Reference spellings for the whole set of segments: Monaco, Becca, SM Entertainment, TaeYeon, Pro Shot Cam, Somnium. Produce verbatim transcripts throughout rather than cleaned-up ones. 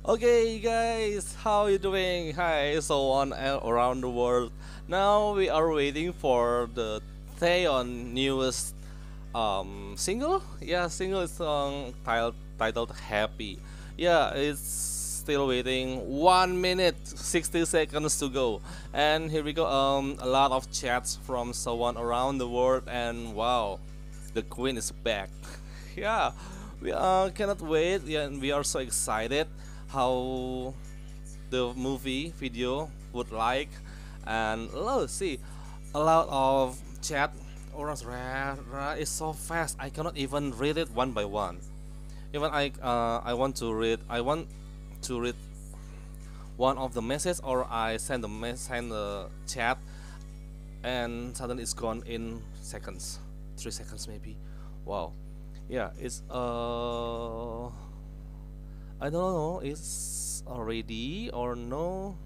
Okay guys, how you doing? Hi, so on and around the world. Now we are waiting for the TaeYeon newest um, single. Yeah, single is song titled, titled Happy. Yeah, it's still waiting. One minute sixty seconds to go. And here we go, um, a lot of chats from someone around the world. And wow, the queen is back. Yeah, we uh, cannot wait. Yeah, and we are so excited how the movie video would like, and let's see a lot of chat. Orange is so fast, I cannot even read it one by one. Even I uh, I want to read I want to read one of the messages, or I send the mess send the chat, and suddenly it's gone in seconds, three seconds maybe. Wow, yeah, it's uh. I don't know, it's already or no,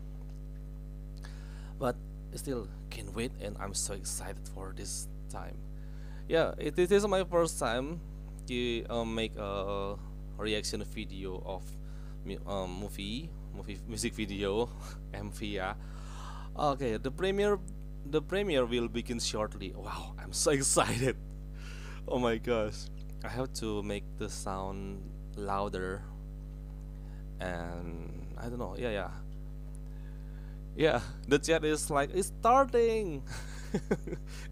but still can wait, and I'm so excited for this time. Yeah, it, it is my first time to uh, make a reaction video of um, movie, movie music video, M V. Yeah. Okay, the premiere, the premiere will begin shortly. Wow, I'm so excited! Oh my gosh, I have to make the sound louder. And I don't know, yeah, yeah, yeah. The chat is like, it's starting,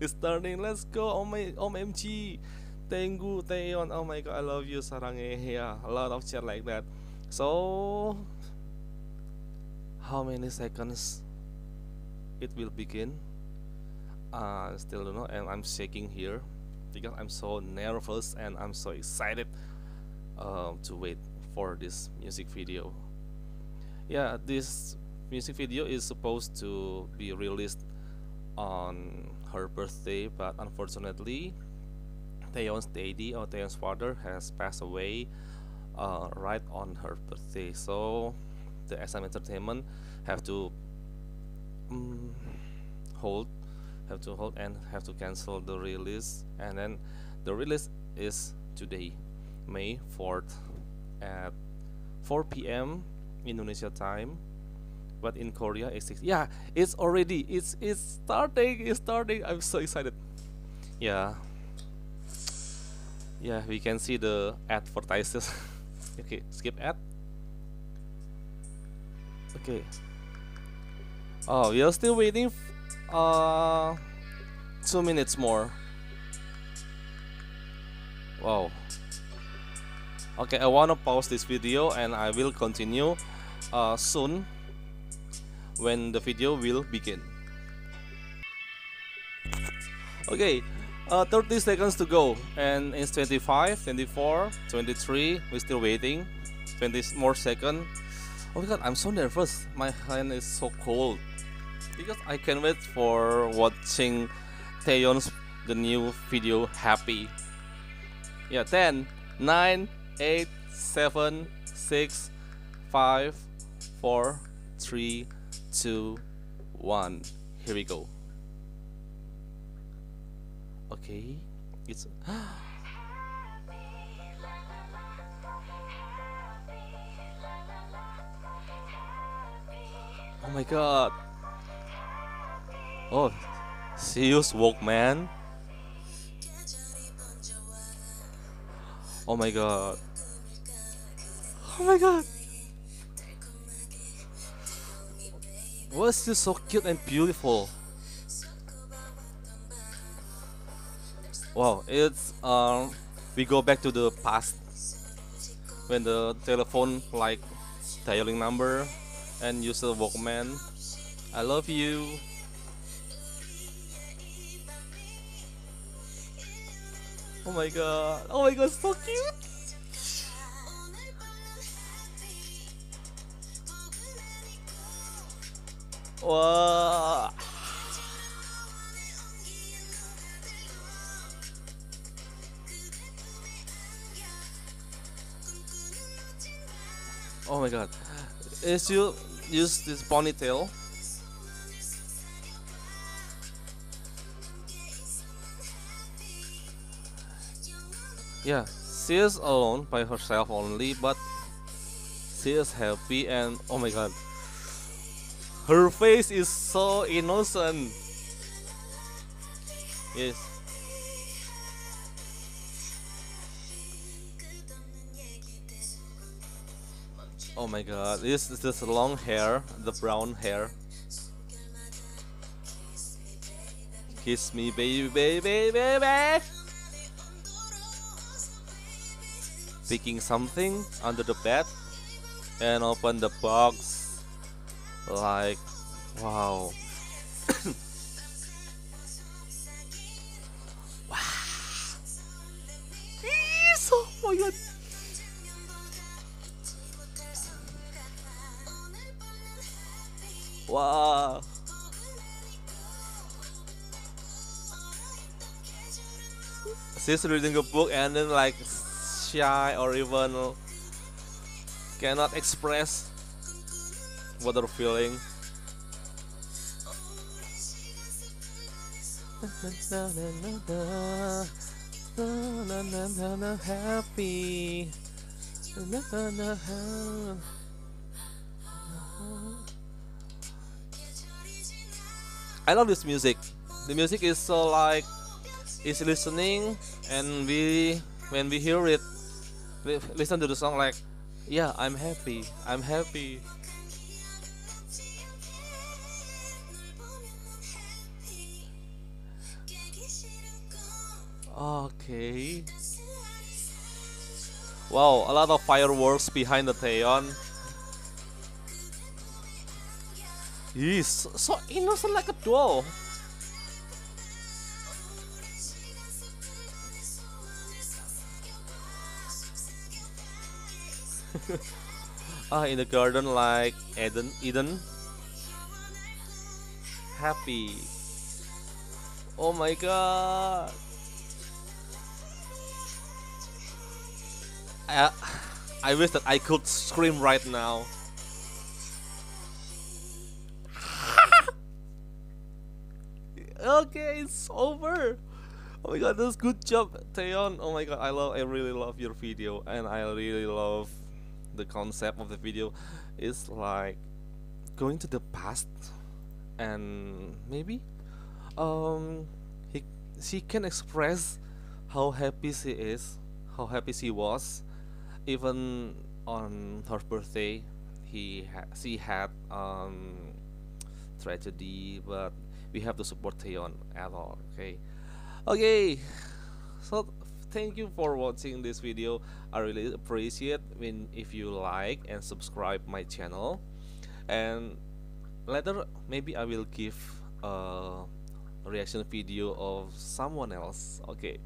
it's starting. Let's go! Oh my, O M G, Tenggu, TaeYeon. Oh my god, I love you, sarange. Yeah, a lot of chat like that. So, how many seconds it will begin? Uh, still don't know, and I'm shaking here because I'm so nervous and I'm so excited uh, to wait for this music video. Yeah, this music video is supposed to be released on her birthday, but unfortunately Taeyeon's daddy, or Taeyeon's father, has passed away uh, right on her birthday. So the S M Entertainment have to um, hold have to hold and have to cancel the release, and then the release is today, May fourth at four P M Indonesia time, but in Korea it's six. Yeah, it's already it's it's starting it's starting. I'm so excited. Yeah, yeah, we can see the advertises. Okay, skip ad. Okay. Oh, we are still waiting. F uh, two minutes more. Wow. Okay, I want to pause this video and I will continue uh, soon when the video will begin. Okay, uh, thirty seconds to go, and it's twenty-five, twenty-four, twenty-three, we're still waiting, twenty more seconds. Oh my god, I'm so nervous, my hand is so cold, because I can't wait for watching Taeyeon's the new video, Happy. Yeah, ten, nine, eight, seven, six, five, four, three, two, one. Here we go. Okay, it's oh my god. Oh, she used Walkman. Oh my god. Oh my god. Was she so cute and beautiful? Wow, it's um we go back to the past when the telephone like dialing number and use the Walkman. I love you. Oh my god, oh my god, so cute! Wow! Oh my god, if you use this ponytail. Yeah, she is alone by herself only, but she is happy, and oh my god, her face is so innocent. Yes. Oh my god, this is this long hair, the brown hair. Kiss me, baby, baby, baby. Picking something under the bed and open the box. Like, wow. Wow. Yes, oh my god. Wow. She's reading a book and then like shy or even cannot express what they're feeling. Happy. I love this music. The music is so like, it's listening, and we when we hear it, we listen to the song like, yeah, I'm happy, I'm happy. Okay. Wow, a lot of fireworks behind the TaeYeon. He's so innocent like a doll. Ah, in the garden like Eden, Eden. Happy. Oh my god. I, I wish that I could scream right now. Okay, it's over. Oh my god, that's good job, TaeYeon. Oh my god, I love, I really love your video, and I really love the concept of the video. Is like going to the past, and maybe um he, she can express how happy she is, how happy she was. Even on her birthday, he ha she had um tragedy, but we have to support TaeYeon at all. Okay, okay. So thank you for watching this video. I really appreciate when if you like and subscribe my channel, and later maybe I will give a reaction video of someone else. Okay,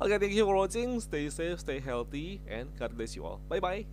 okay, thank you for watching. Stay safe, stay healthy, and God bless you all. Bye bye.